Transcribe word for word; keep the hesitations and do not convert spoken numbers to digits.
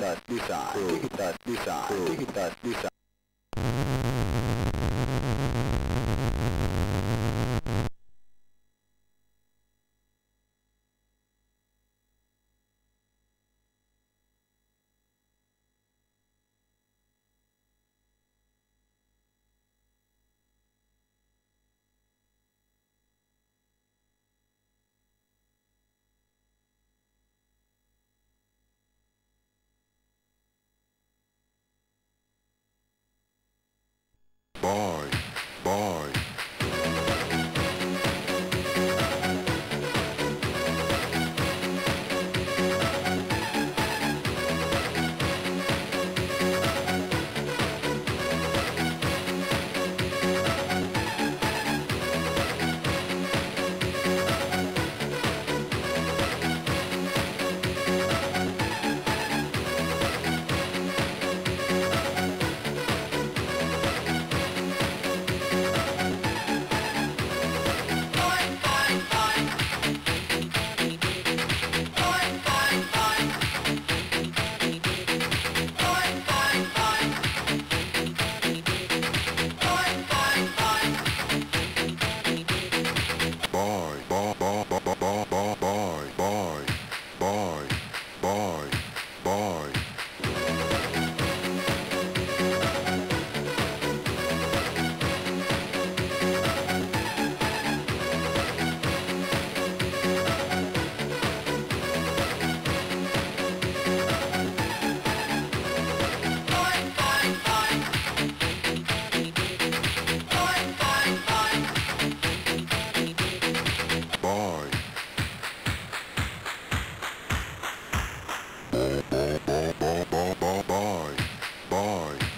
that design, take that design, take that design. Bye. Bye. Bye.